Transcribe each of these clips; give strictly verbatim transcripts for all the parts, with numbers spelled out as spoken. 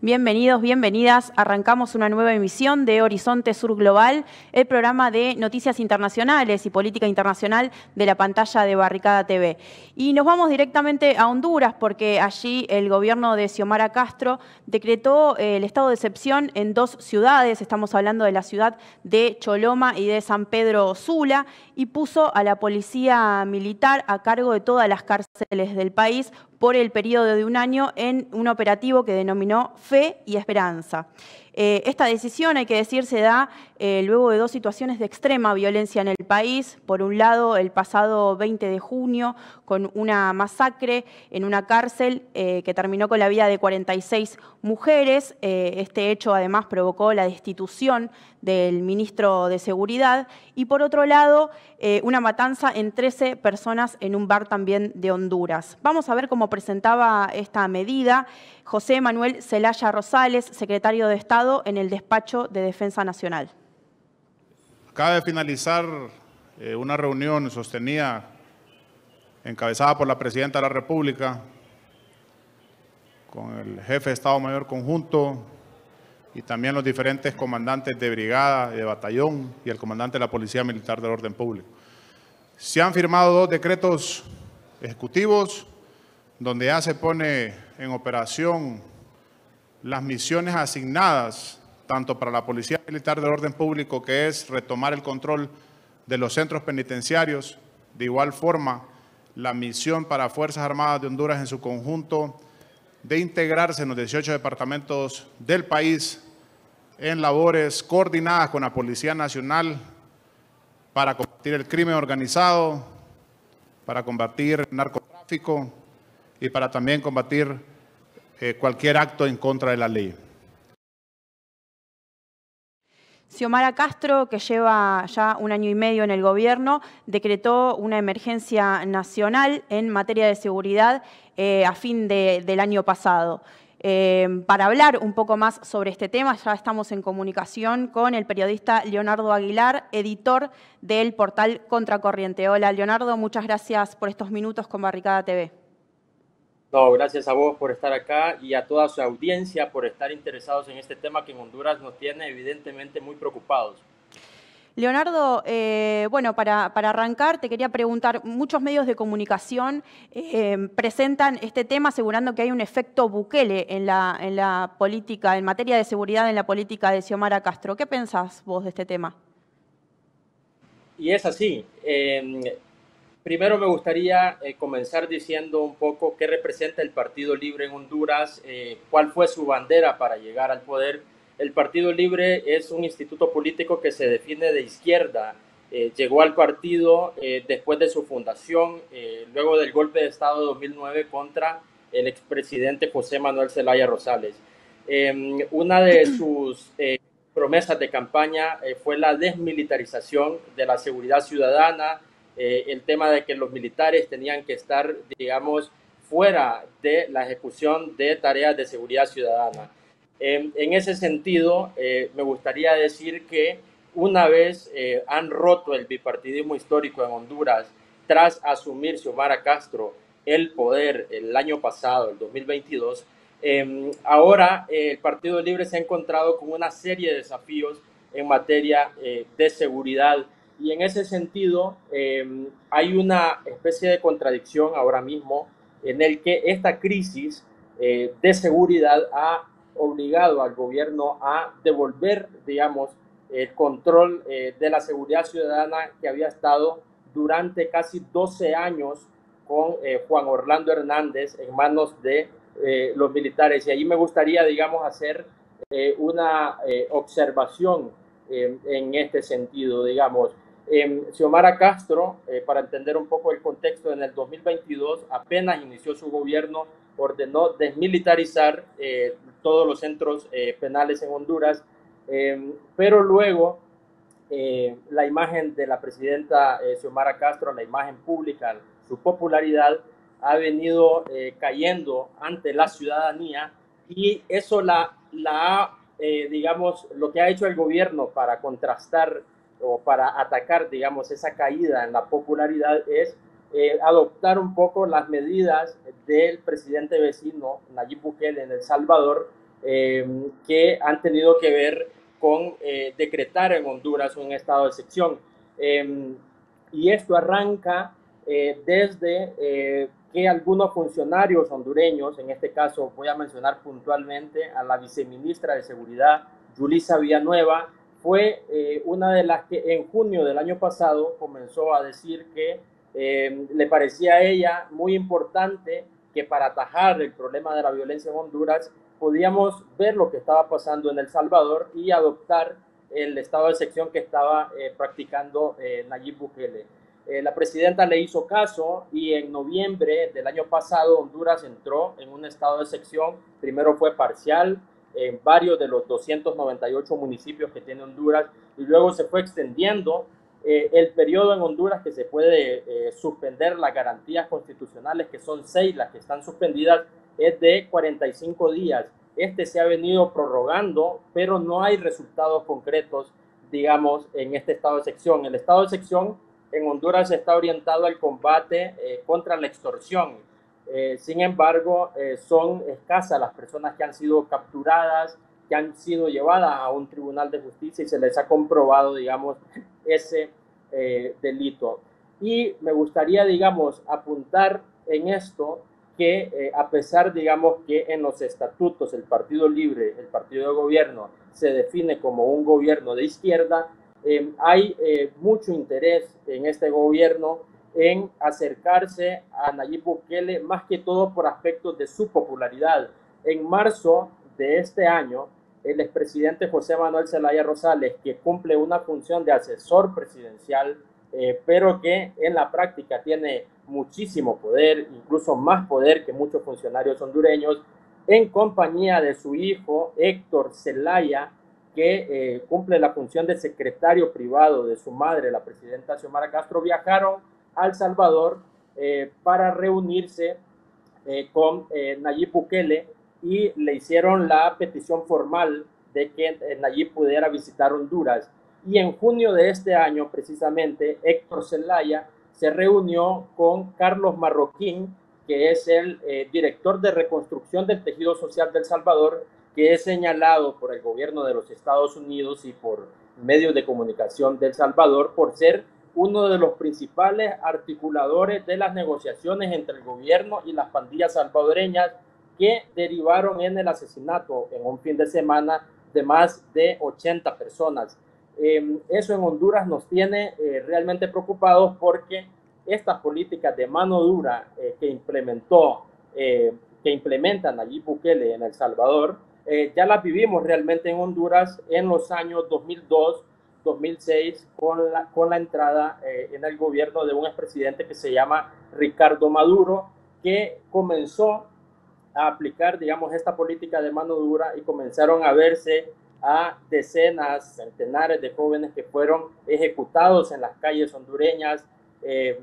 Bienvenidos, bienvenidas. Arrancamos una nueva emisión de Horizonte Sur Global, el programa de noticias internacionales y política internacional de la pantalla de Barricada T V. Y nos vamos directamente a Honduras porque allí el gobierno de Xiomara Castro decretó el estado de excepción en dos ciudades, estamos hablando de la ciudad de Choloma y de San Pedro Sula, y puso a la policía militar a cargo de todas las cárceles del país por el periodo de un año en un operativo que denominó Fe y Esperanza. Eh, esta decisión, hay que decir, se da eh, luego de dos situaciones de extrema violencia en el país. Por un lado, el pasado veinte de junio, con una masacre en una cárcel eh, que terminó con la vida de cuarenta y seis mujeres. Eh, este hecho, además, provocó la destitución del ministro de Seguridad. Y por otro lado, eh, una matanza en trece personas en un bar también de Honduras. Vamos a ver cómo presentaba esta medida José Manuel Zelaya Rosales, secretario de Estado en el despacho de Defensa Nacional. Acaba de finalizar eh, una reunión sostenida, encabezada por la Presidenta de la República, con el jefe de Estado Mayor Conjunto y también los diferentes comandantes de brigada, de batallón y el comandante de la Policía Militar del Orden Público. Se han firmado dos decretos ejecutivos donde ya se pone en operación las misiones asignadas tanto para la Policía Militar del Orden Público, que es retomar el control de los centros penitenciarios, de igual forma la misión para Fuerzas Armadas de Honduras en su conjunto, de integrarse en los dieciocho departamentos del país en labores coordinadas con la Policía Nacional para combatir el crimen organizado, para combatir el narcotráfico y para también combatir eh, cualquier acto en contra de la ley. Xiomara Castro, que lleva ya un año y medio en el gobierno, decretó una emergencia nacional en materia de seguridad eh, a fin de, del año pasado. Eh, para hablar un poco más sobre este tema, ya estamos en comunicación con el periodista Leonardo Aguilar, editor del portal Contracorriente. Hola, Leonardo, muchas gracias por estos minutos con Barricada T V. No, gracias a vos por estar acá y a toda su audiencia por estar interesados en este tema que en Honduras nos tiene evidentemente muy preocupados. Leonardo, eh, bueno, para, para arrancar te quería preguntar, muchos medios de comunicación eh, presentan este tema asegurando que hay un efecto Bukele en la, en la política, en materia de seguridad en la política de Xiomara Castro. ¿Qué pensás vos de este tema? Y es así. Eh, Primero me gustaría eh, comenzar diciendo un poco qué representa el Partido Libre en Honduras, eh, cuál fue su bandera para llegar al poder. El Partido Libre es un instituto político que se define de izquierda. Eh, llegó al partido eh, después de su fundación, eh, luego del golpe de Estado de dos mil nueve contra el expresidente José Manuel Zelaya Rosales. Eh, una de sus eh, promesas de campaña eh, fue la desmilitarización de la seguridad ciudadana, Eh, el tema de que los militares tenían que estar, digamos, fuera de la ejecución de tareas de seguridad ciudadana. Eh, en ese sentido, eh, me gustaría decir que una vez eh, han roto el bipartidismo histórico en Honduras, tras asumir Xiomara Castro el poder el año pasado, el dos mil veintidós, eh, ahora eh, el Partido Libre se ha encontrado con una serie de desafíos en materia eh, de seguridad. Y en ese sentido, eh, hay una especie de contradicción ahora mismo en el que esta crisis eh, de seguridad ha obligado al gobierno a devolver, digamos, el control eh, de la seguridad ciudadana que había estado durante casi doce años con eh, Juan Orlando Hernández en manos de eh, los militares. Y ahí me gustaría, digamos, hacer eh, una eh, observación eh, en este sentido, digamos. Eh, Xiomara Castro, eh, para entender un poco el contexto, en el dos mil veintidós, apenas inició su gobierno, ordenó desmilitarizar eh, todos los centros eh, penales en Honduras, eh, pero luego eh, la imagen de la presidenta eh, Xiomara Castro, la imagen pública, su popularidad ha venido eh, cayendo ante la ciudadanía y eso la, la ha, eh, digamos, lo que ha hecho el gobierno para contrastar o para atacar, digamos, esa caída en la popularidad es eh, adoptar un poco las medidas del presidente vecino Nayib Bukele en El Salvador, eh, que han tenido que ver con eh, decretar en Honduras un estado de excepción. Eh, y esto arranca eh, desde eh, que algunos funcionarios hondureños, en este caso voy a mencionar puntualmente a la viceministra de Seguridad, Julissa Villanueva, fue eh, una de las que en junio del año pasado comenzó a decir que eh, le parecía a ella muy importante que para atajar el problema de la violencia en Honduras podíamos ver lo que estaba pasando en El Salvador y adoptar el estado de excepción que estaba eh, practicando eh, Nayib Bukele. Eh, la presidenta le hizo caso y en noviembre del año pasado Honduras entró en un estado de excepción. Primero fue parcial en varios de los doscientos noventa y ocho municipios que tiene Honduras y luego se fue extendiendo eh, el periodo en Honduras que se puede eh, suspender las garantías constitucionales, que son seis las que están suspendidas, es de cuarenta y cinco días. Este se ha venido prorrogando, pero no hay resultados concretos, digamos, en este estado de excepción. El estado de excepción en Honduras está orientado al combate eh, contra la extorsión. Eh, sin embargo, eh, son escasas las personas que han sido capturadas, que han sido llevadas a un tribunal de justicia y se les ha comprobado, digamos, ese eh, delito. Y me gustaría, digamos, apuntar en esto que eh, a pesar, digamos, que en los estatutos el Partido Libre, el partido de gobierno, se define como un gobierno de izquierda, eh, hay eh, mucho interés en este gobierno en acercarse a Nayib Bukele, más que todo por aspectos de su popularidad. En marzo de este año, el expresidente José Manuel Zelaya Rosales, que cumple una función de asesor presidencial, Eh, pero que en la práctica tiene muchísimo poder, incluso más poder que muchos funcionarios hondureños, en compañía de su hijo Héctor Zelaya, que eh, cumple la función de secretario privado de su madre, la presidenta Xiomara Castro, viajaron a El Salvador eh, para reunirse eh, con eh, Nayib Bukele y le hicieron la petición formal de que eh, Nayib pudiera visitar Honduras. Y en junio de este año, precisamente, Héctor Zelaya se reunió con Carlos Marroquín, que es el eh, director de reconstrucción del tejido social de El Salvador, que es señalado por el gobierno de los Estados Unidos y por medios de comunicación de El Salvador por ser uno de los principales articuladores de las negociaciones entre el gobierno y las pandillas salvadoreñas que derivaron en el asesinato en un fin de semana de más de ochenta personas. Eh, eso en Honduras nos tiene eh, realmente preocupados porque estas políticas de mano dura eh, que implementó, eh, que implementan Nayib Bukele en El Salvador, eh, ya las vivimos realmente en Honduras en los años dos mil dos, dos mil seis con la, con la entrada eh, en el gobierno de un expresidente que se llama Ricardo Maduro, que comenzó a aplicar, digamos, esta política de mano dura y comenzaron a verse a decenas, centenares de jóvenes que fueron ejecutados en las calles hondureñas. Eh,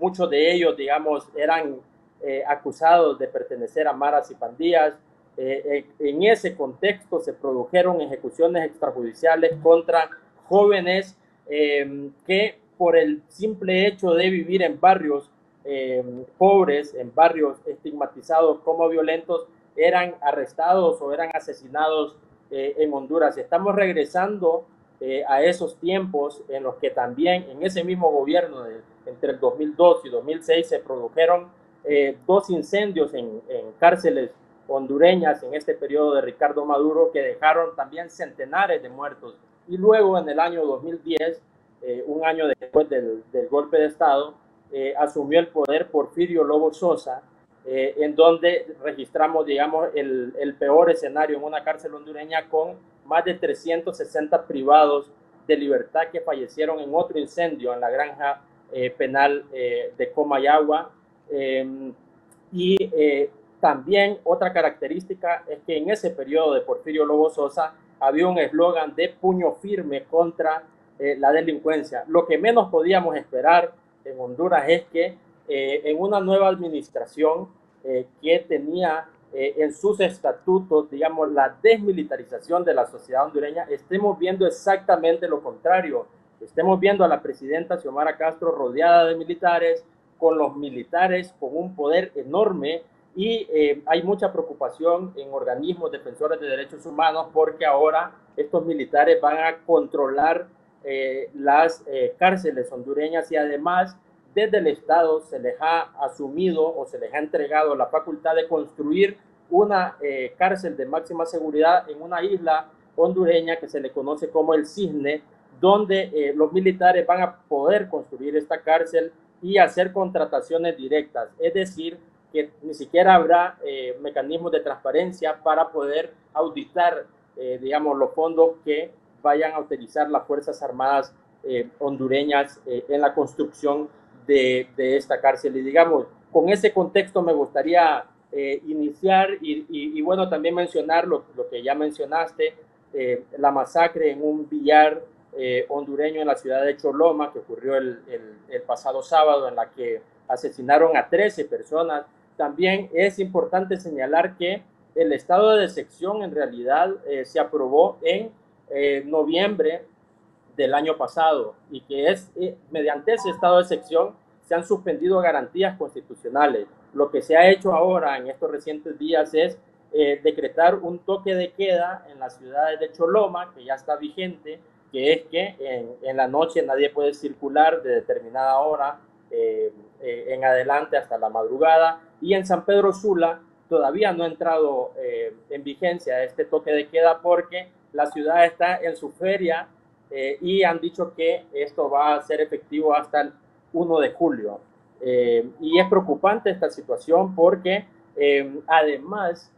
muchos de ellos, digamos, eran eh, acusados de pertenecer a maras y pandillas. Eh, eh, en ese contexto se produjeron ejecuciones extrajudiciales contra jóvenes eh, que por el simple hecho de vivir en barrios eh, pobres, en barrios estigmatizados como violentos, eran arrestados o eran asesinados Eh, en Honduras. Estamos regresando eh, a esos tiempos en los que también en ese mismo gobierno de, entre el dos mil dos y dos mil seis se produjeron eh, dos incendios en, en cárceles hondureñas en este periodo de Ricardo Maduro que dejaron también centenares de muertos. Y luego en el año dos mil diez, eh, un año después del, del golpe de Estado, eh, asumió el poder Porfirio Lobo Sosa, Eh, en donde registramos, digamos, el, el peor escenario en una cárcel hondureña con más de trescientos sesenta privados de libertad que fallecieron en otro incendio en la granja eh, penal eh, de Comayagua. Eh, y eh, también otra característica es que en ese periodo de Porfirio Lobo Sosa había un eslogan de puño firme contra eh, la delincuencia. Lo que menos podíamos esperar en Honduras es que Eh, en una nueva administración eh, que tenía eh, en sus estatutos, digamos, la desmilitarización de la sociedad hondureña, estemos viendo exactamente lo contrario. Estemos viendo a la presidenta Xiomara Castro rodeada de militares, con los militares con un poder enorme y eh, hay mucha preocupación en organismos defensores de derechos humanos porque ahora estos militares van a controlar eh, las eh, cárceles hondureñas y además desde el Estado se les ha asumido o se les ha entregado la facultad de construir una eh, cárcel de máxima seguridad en una isla hondureña que se le conoce como el Cisne, donde eh, los militares van a poder construir esta cárcel y hacer contrataciones directas, es decir, que ni siquiera habrá eh, mecanismos de transparencia para poder auditar, eh, digamos, los fondos que vayan a utilizar las Fuerzas Armadas eh, hondureñas eh, en la construcción de, de esta cárcel. Y digamos, con ese contexto me gustaría eh, iniciar y, y, y bueno, también mencionar lo, lo que ya mencionaste, eh, la masacre en un billar eh, hondureño en la ciudad de Choloma, que ocurrió el, el, el pasado sábado, en la que asesinaron a trece personas. También es importante señalar que el estado de excepción en realidad eh, se aprobó en eh, noviembre del año pasado y que es eh, mediante ese estado de excepción se han suspendido garantías constitucionales. Lo que se ha hecho ahora en estos recientes días es eh, decretar un toque de queda en las ciudades de Choloma, que ya está vigente, que es que en, en la noche nadie puede circular de determinada hora eh, eh, en adelante hasta la madrugada, y en San Pedro Sula todavía no ha entrado eh, en vigencia este toque de queda porque la ciudad está en su feria eh, y han dicho que esto va a ser efectivo hasta el primero de julio. Eh, y es preocupante esta situación porque eh, además,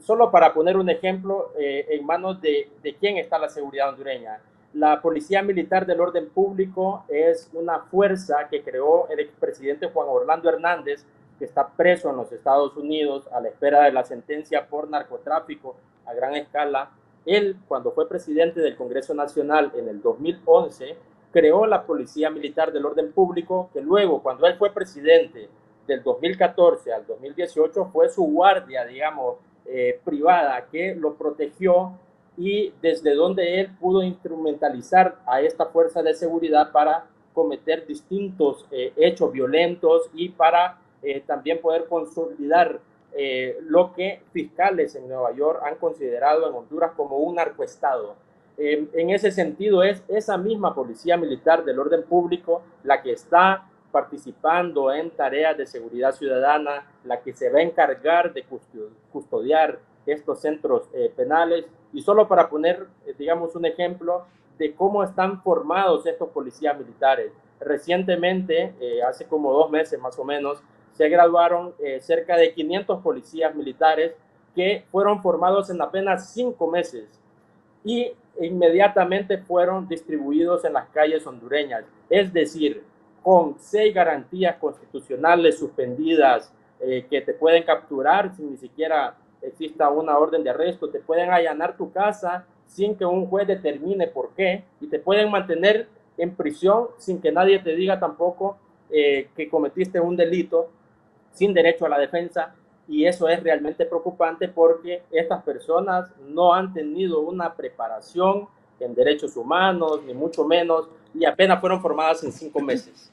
solo para poner un ejemplo, eh, en manos de, de quién está la seguridad hondureña. La Policía Militar del Orden Público es una fuerza que creó el expresidente Juan Orlando Hernández, que está preso en los Estados Unidos a la espera de la sentencia por narcotráfico a gran escala. Él, cuando fue presidente del Congreso Nacional en el dos mil once, creó la Policía Militar del Orden Público, que luego, cuando él fue presidente del dos mil catorce al dos mil dieciocho, fue su guardia, digamos, eh, privada, que lo protegió y desde donde él pudo instrumentalizar a esta fuerza de seguridad para cometer distintos eh, hechos violentos y para Eh, también poder consolidar eh, lo que fiscales en Nueva York han considerado en Honduras como un narcoestado. Eh, en ese sentido es esa misma Policía Militar del Orden Público la que está participando en tareas de seguridad ciudadana, la que se va a encargar de custodiar estos centros eh, penales. Y solo para poner, eh, digamos, un ejemplo de cómo están formados estos policías militares. Recientemente, eh, hace como dos meses más o menos, se graduaron eh, cerca de quinientos policías militares que fueron formados en apenas cinco meses y inmediatamente fueron distribuidos en las calles hondureñas. Es decir, con seis garantías constitucionales suspendidas eh, que te pueden capturar sin ni siquiera exista una orden de arresto, te pueden allanar tu casa sin que un juez determine por qué y te pueden mantener en prisión sin que nadie te diga tampoco eh, que cometiste un delito, sin derecho a la defensa, y eso es realmente preocupante porque estas personas no han tenido una preparación en derechos humanos, ni mucho menos, y apenas fueron formadas en cinco meses.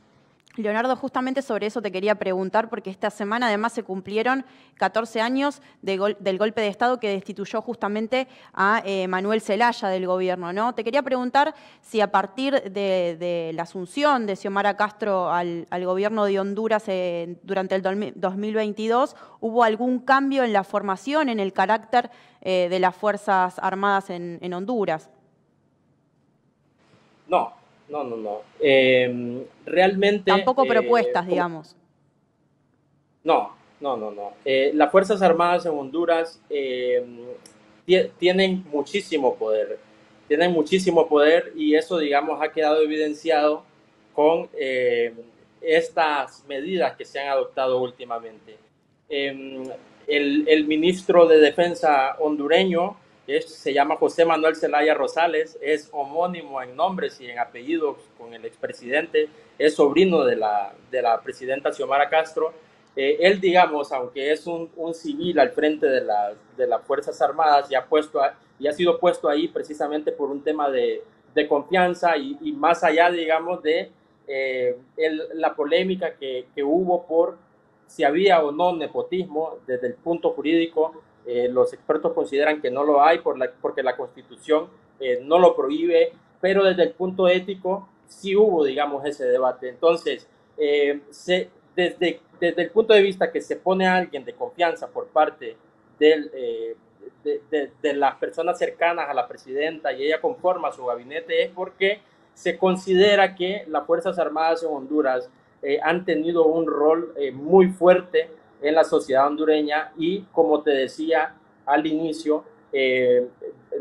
Leonardo, justamente sobre eso te quería preguntar, porque esta semana además se cumplieron catorce años de gol del golpe de Estado que destituyó justamente a eh, Manuel Zelaya del gobierno, ¿no? Te quería preguntar si a partir de, de la asunción de Xiomara Castro al, al gobierno de Honduras eh, durante el dos mil veintidós hubo algún cambio en la formación, en el carácter eh, de las Fuerzas Armadas en, en Honduras. No. No, no, no. Eh, realmente... Tampoco propuestas, eh, digamos. No, no, no, no. Eh, las Fuerzas Armadas en Honduras eh, tienen muchísimo poder. Tienen muchísimo poder y eso, digamos, ha quedado evidenciado con eh, estas medidas que se han adoptado últimamente. Eh, el, el ministro de Defensa hondureño, Es, se llama José Manuel Zelaya Rosales, es homónimo en nombres y en apellidos con el expresidente, es sobrino de la, de la presidenta Xiomara Castro. Eh, él, digamos, aunque es un, un civil al frente de, la, de las Fuerzas Armadas y ha, puesto a, y ha sido puesto ahí precisamente por un tema de, de confianza y, y más allá, digamos, de eh, el, la polémica que, que hubo por si había o no nepotismo desde el punto jurídico. Eh, los expertos consideran que no lo hay por la, porque la Constitución eh, no lo prohíbe, pero desde el punto ético sí hubo, digamos, ese debate. Entonces, eh, se, desde, desde el punto de vista que se pone a alguien de confianza por parte del, eh, de, de, de las personas cercanas a la presidenta y ella conforma su gabinete, es porque se considera que las Fuerzas Armadas en Honduras eh, han tenido un rol eh, muy fuerte en la sociedad hondureña y, como te decía al inicio, eh,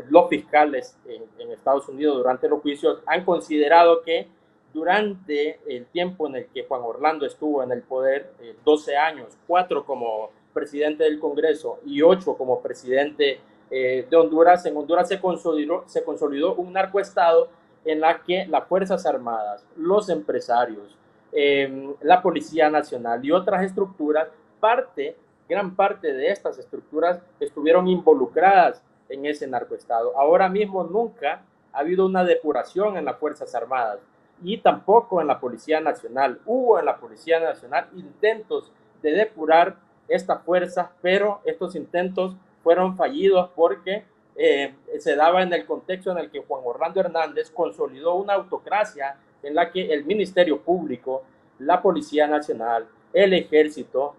los fiscales en, en Estados Unidos durante los juicios han considerado que durante el tiempo en el que Juan Orlando estuvo en el poder, eh, doce años, cuatro como presidente del Congreso y ocho como presidente eh, de Honduras, en Honduras se consolidó, se consolidó un narcoestado en la que las Fuerzas Armadas, los empresarios, eh, la Policía Nacional y otras estructuras Parte, gran parte de estas estructuras estuvieron involucradas en ese narcoestado. Ahora mismo nunca ha habido una depuración en las Fuerzas Armadas y tampoco en la Policía Nacional. Hubo en la Policía Nacional intentos de depurar estas fuerzas, pero estos intentos fueron fallidos porque eh, se daba en el contexto en el que Juan Orlando Hernández consolidó una autocracia en la que el Ministerio Público, la Policía Nacional, el Ejército,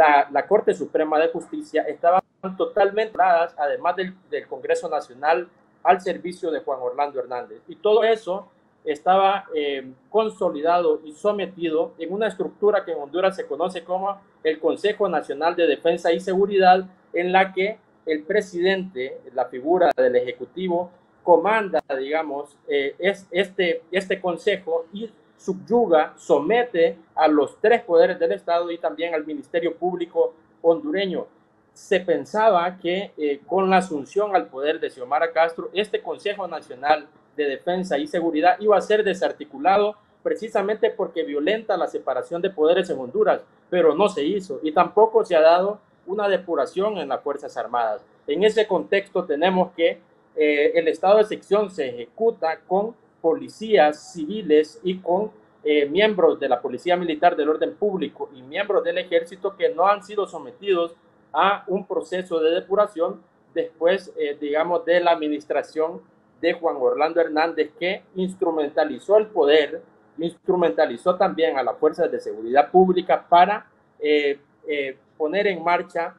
La, la Corte Suprema de Justicia estaban totalmente vinculadas, además del, del Congreso Nacional, al servicio de Juan Orlando Hernández. Y todo eso estaba eh, consolidado y sometido en una estructura que en Honduras se conoce como el Consejo Nacional de Defensa y Seguridad, en la que el presidente, la figura del Ejecutivo, comanda, digamos, eh, es, este, este consejo y subyuga, somete a los tres poderes del Estado y también al Ministerio Público hondureño. Se pensaba que eh, con la asunción al poder de Xiomara Castro, este Consejo Nacional de Defensa y Seguridad iba a ser desarticulado precisamente porque violenta la separación de poderes en Honduras, pero no se hizo y tampoco se ha dado una depuración en las Fuerzas Armadas. En ese contexto tenemos que eh, el estado de excepción se ejecuta con policías civiles y con eh, miembros de la Policía Militar del Orden Público y miembros del Ejército que no han sido sometidos a un proceso de depuración después, eh, digamos, de la administración de Juan Orlando Hernández, que instrumentalizó el poder, instrumentalizó también a las fuerzas de seguridad pública para eh, eh, poner en marcha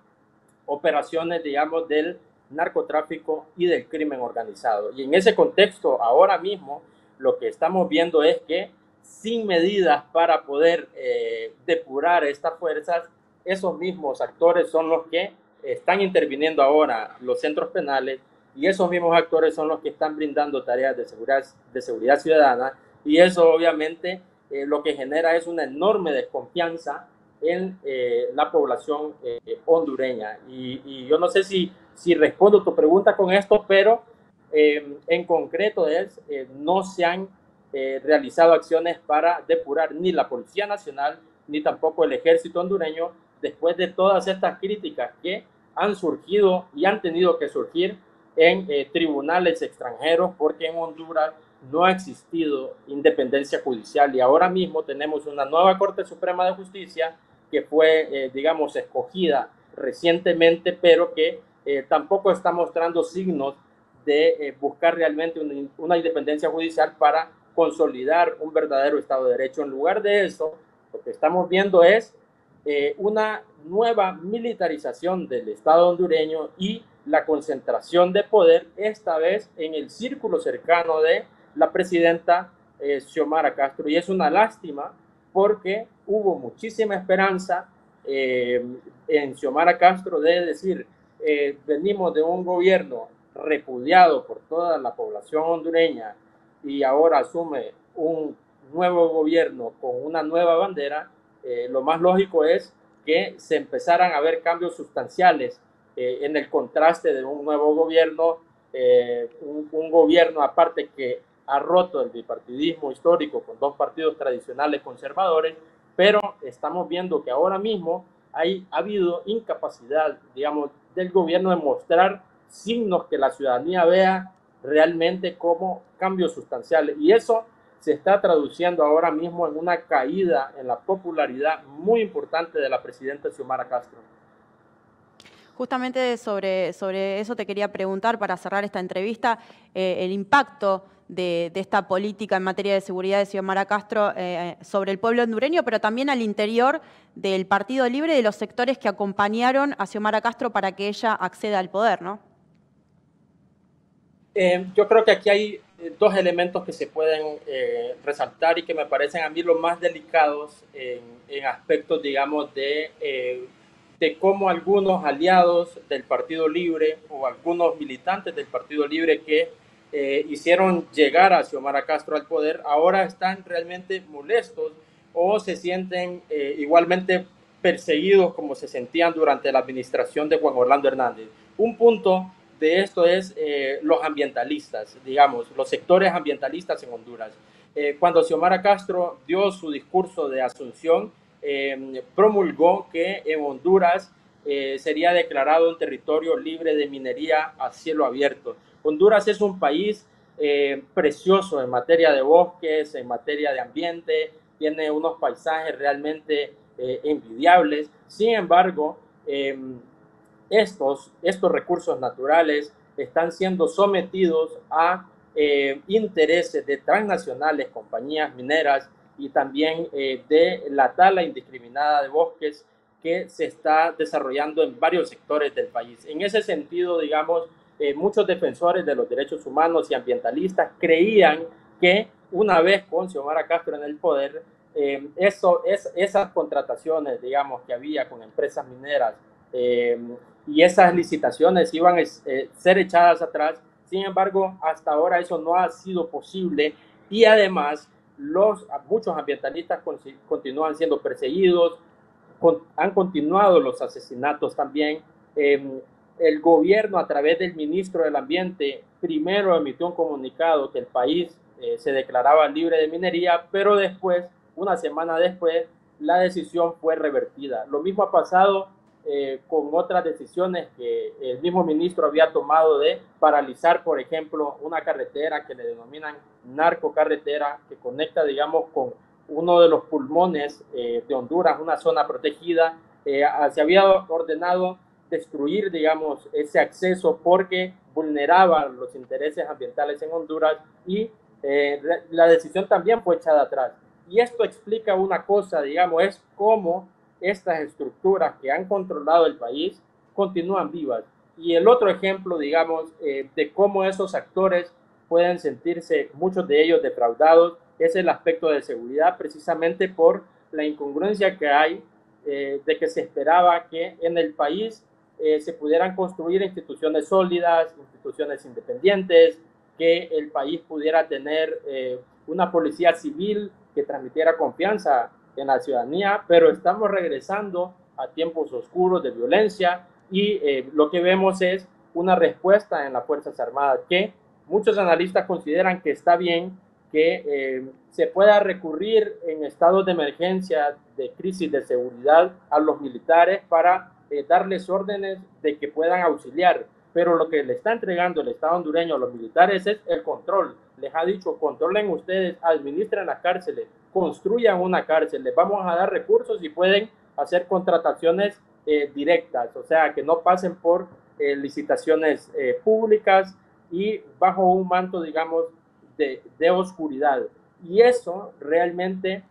operaciones, digamos, del narcotráfico y del crimen organizado. Y en ese contexto, ahora mismo, lo que estamos viendo es que sin medidas para poder eh, depurar estas fuerzas, esos mismos actores son los que están interviniendo ahora los centros penales y esos mismos actores son los que están brindando tareas de seguridad, de seguridad ciudadana, y eso obviamente eh, lo que genera es una enorme desconfianza en eh, la población eh, hondureña. Y, y yo no sé si, si respondo tu pregunta con esto, pero eh, en concreto es, eh, no se han eh, realizado acciones para depurar ni la Policía Nacional, ni tampoco el Ejército hondureño, después de todas estas críticas que han surgido y han tenido que surgir en eh, tribunales extranjeros, porque en Honduras no ha existido independencia judicial y ahora mismo tenemos una nueva Corte Suprema de Justicia que fue, eh, digamos, escogida recientemente, pero que eh, tampoco está mostrando signos de eh, buscar realmente una, una independencia judicial para consolidar un verdadero Estado de Derecho. En lugar de eso, lo que estamos viendo es eh, una nueva militarización del Estado hondureño y la concentración de poder, esta vez en el círculo cercano de la presidenta eh, Xiomara Castro. Y es una lástima porque hubo muchísima esperanza eh, en Xiomara Castro de decir, eh, venimos de un gobierno repudiado por toda la población hondureña y ahora asume un nuevo gobierno con una nueva bandera. Eh, lo más lógico es que se empezaran a ver cambios sustanciales eh, en el contraste de un nuevo gobierno, eh, un, un gobierno aparte que ha roto el bipartidismo histórico con dos partidos tradicionales conservadores, pero estamos viendo que ahora mismo hay, ha habido incapacidad, digamos, del gobierno de mostrar signos que la ciudadanía vea realmente como cambios sustanciales. Y eso se está traduciendo ahora mismo en una caída en la popularidad muy importante de la presidenta Xiomara Castro. Justamente sobre, sobre eso te quería preguntar para cerrar esta entrevista, eh, el impacto de, de esta política en materia de seguridad de Xiomara Castro eh, sobre el pueblo hondureño, pero también al interior del Partido Libre y de los sectores que acompañaron a Xiomara Castro para que ella acceda al poder, ¿no? Eh, yo creo que aquí hay dos elementos que se pueden eh, resaltar y que me parecen a mí los más delicados en, en aspectos, digamos, de... Eh, de cómo algunos aliados del Partido Libre o algunos militantes del Partido Libre que eh, hicieron llegar a Xiomara Castro al poder, ahora están realmente molestos o se sienten eh, igualmente perseguidos como se sentían durante la administración de Juan Orlando Hernández. Un punto de esto es eh, los ambientalistas, digamos, los sectores ambientalistas en Honduras. Eh, cuando Xiomara Castro dio su discurso de asunción, Eh, promulgó que en Honduras eh, sería declarado un territorio libre de minería a cielo abierto. Honduras es un país eh, precioso en materia de bosques, en materia de ambiente, tiene unos paisajes realmente eh, envidiables. Sin embargo, eh, estos, estos recursos naturales están siendo sometidos a eh, intereses de transnacionales, compañías mineras, y también eh, de la tala indiscriminada de bosques que se está desarrollando en varios sectores del país. En ese sentido, digamos, eh, muchos defensores de los derechos humanos y ambientalistas creían que una vez con Xiomara Castro en el poder, eh, eso, es, esas contrataciones, digamos, que había con empresas mineras eh, y esas licitaciones iban a eh, ser echadas atrás. Sin embargo, hasta ahora eso no ha sido posible y además... Los, muchos ambientalistas con, continúan siendo perseguidos, con, han continuado los asesinatos también. Eh, el gobierno, a través del ministro del Ambiente, primero emitió un comunicado que el país eh, se declaraba libre de minería, pero después, una semana después, la decisión fue revertida. Lo mismo ha pasado eh, con otras decisiones que el mismo ministro había tomado de paralizar, por ejemplo, una carretera que le denominan narcocarretera, que conecta, digamos, con uno de los pulmones eh, de Honduras, una zona protegida. Eh, se había ordenado destruir, digamos, ese acceso porque vulneraba los intereses ambientales en Honduras y eh, la decisión también fue echada atrás. Y esto explica una cosa, digamos, es cómo estas estructuras que han controlado el país continúan vivas. Y el otro ejemplo, digamos, eh, de cómo esos actores pueden sentirse muchos de ellos defraudados, es el aspecto de seguridad, precisamente por la incongruencia que hay eh, de que se esperaba que en el país eh, se pudieran construir instituciones sólidas, instituciones independientes, que el país pudiera tener eh, una policía civil que transmitiera confianza en la ciudadanía, pero estamos regresando a tiempos oscuros de violencia y eh, lo que vemos es una respuesta en las Fuerzas Armadas que muchos analistas consideran que está bien que eh, se pueda recurrir en estados de emergencia, de crisis de seguridad, a los militares para eh, darles órdenes de que puedan auxiliar. Pero lo que le está entregando el Estado hondureño a los militares es el control. Les ha dicho, controlen ustedes, administren las cárceles, construyan una cárcel, les vamos a dar recursos y pueden hacer contrataciones eh, directas, o sea, que no pasen por eh, licitaciones eh, públicas, y bajo un manto, digamos, de, de oscuridad. Y eso realmente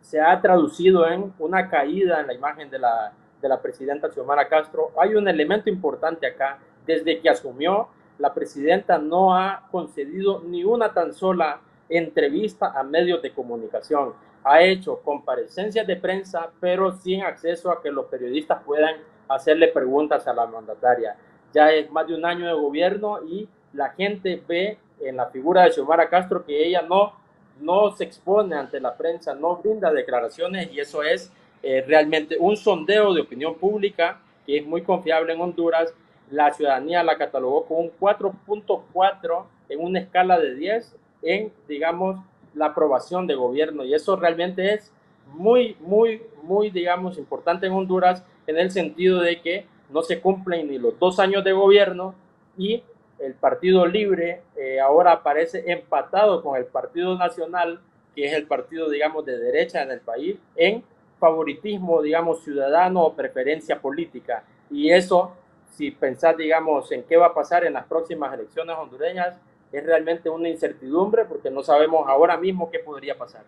se ha traducido en una caída en la imagen de la, de la presidenta Xiomara Castro. Hay un elemento importante acá. Desde que asumió, la presidenta no ha concedido ni una tan sola entrevista a medios de comunicación. Ha hecho comparecencias de prensa, pero sin acceso a que los periodistas puedan hacerle preguntas a la mandataria. Ya es más de un año de gobierno y la gente ve en la figura de Xiomara Castro que ella no, no se expone ante la prensa, no brinda declaraciones, y eso es eh, realmente un sondeo de opinión pública que es muy confiable en Honduras. La ciudadanía la catalogó con un cuatro punto cuatro en una escala de diez en, digamos, la aprobación de gobierno, y eso realmente es muy, muy, muy, digamos, importante en Honduras, en el sentido de que no se cumplen ni los dos años de gobierno y el Partido Libre eh, ahora aparece empatado con el Partido Nacional, que es el partido, digamos, de derecha en el país, en favoritismo, digamos, ciudadano o preferencia política. Y eso, si pensás, digamos, en qué va a pasar en las próximas elecciones hondureñas, es realmente una incertidumbre porque no sabemos ahora mismo qué podría pasar.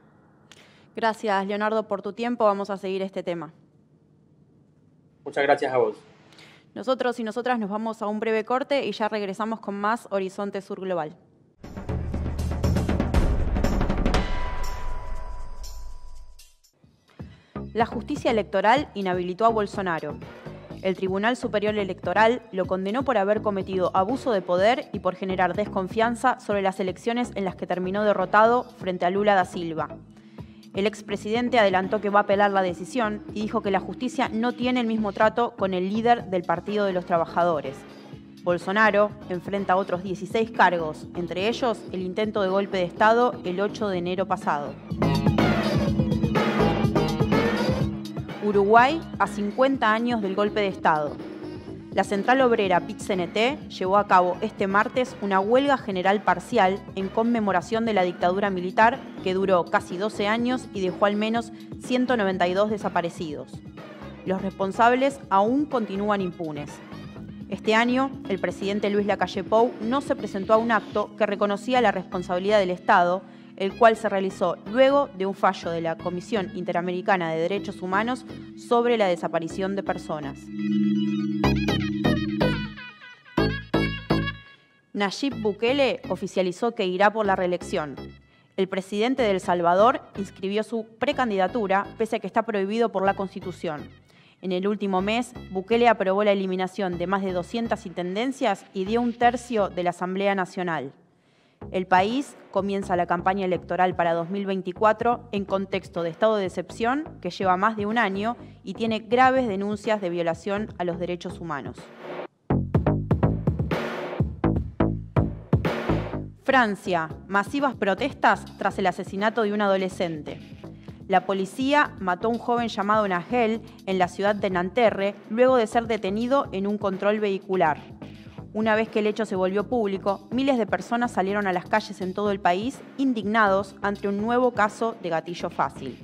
Gracias, Leonardo, por tu tiempo. Vamos a seguir este tema. Muchas gracias a vos. Nosotros y nosotras nos vamos a un breve corte y ya regresamos con más Horizonte Sur Global. La justicia electoral inhabilitó a Bolsonaro. El Tribunal Superior Electoral lo condenó por haber cometido abuso de poder y por generar desconfianza sobre las elecciones en las que terminó derrotado frente a Lula da Silva. El expresidente adelantó que va a apelar la decisión y dijo que la justicia no tiene el mismo trato con el líder del Partido de los Trabajadores. Bolsonaro enfrenta otros dieciséis cargos, entre ellos el intento de golpe de Estado el ocho de enero pasado. Uruguay a cincuenta años del golpe de Estado. La central obrera P I T C N T llevó a cabo este martes una huelga general parcial en conmemoración de la dictadura militar que duró casi doce años y dejó al menos ciento noventa y dos desaparecidos. Los responsables aún continúan impunes. Este año, el presidente Luis Lacalle Pou no se presentó a un acto que reconocía la responsabilidad del Estado, el cual se realizó luego de un fallo de la Comisión Interamericana de Derechos Humanos sobre la desaparición de personas. Nayib Bukele oficializó que irá por la reelección. El presidente de El Salvador inscribió su precandidatura, pese a que está prohibido por la Constitución. En el último mes, Bukele aprobó la eliminación de más de doscientas intendencias y dio un tercio de la Asamblea Nacional. El país comienza la campaña electoral para dos mil veinticuatro en contexto de estado de excepción que lleva más de un año y tiene graves denuncias de violación a los derechos humanos. Francia, masivas protestas tras el asesinato de un adolescente. La policía mató a un joven llamado Nahel en la ciudad de Nanterre luego de ser detenido en un control vehicular. Una vez que el hecho se volvió público, miles de personas salieron a las calles en todo el país indignados ante un nuevo caso de gatillo fácil.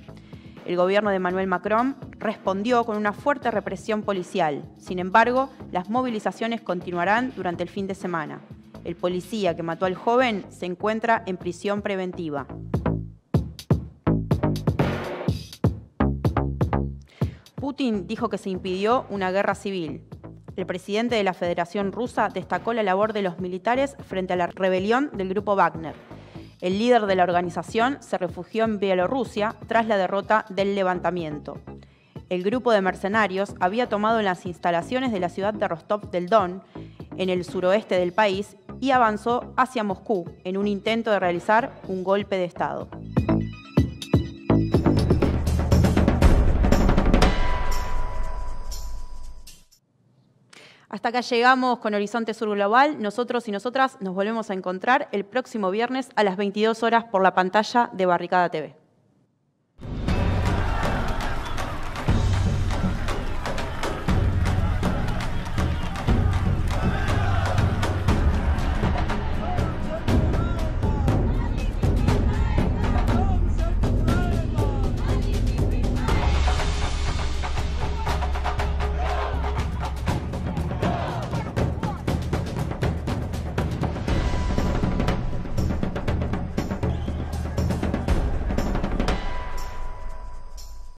El gobierno de Emmanuel Macron respondió con una fuerte represión policial. Sin embargo, las movilizaciones continuarán durante el fin de semana. El policía que mató al joven se encuentra en prisión preventiva. Putin dijo que se impidió una guerra civil. El presidente de la Federación Rusa destacó la labor de los militares frente a la rebelión del grupo Wagner. El líder de la organización se refugió en Bielorrusia tras la derrota del levantamiento. El grupo de mercenarios había tomado las instalaciones de la ciudad de Rostov del Don, en el suroeste del país, y avanzó hacia Moscú en un intento de realizar un golpe de Estado. Hasta acá llegamos con Horizonte Sur Global. Nosotros y nosotras nos volvemos a encontrar el próximo viernes a las veintidós horas por la pantalla de Barricada T V.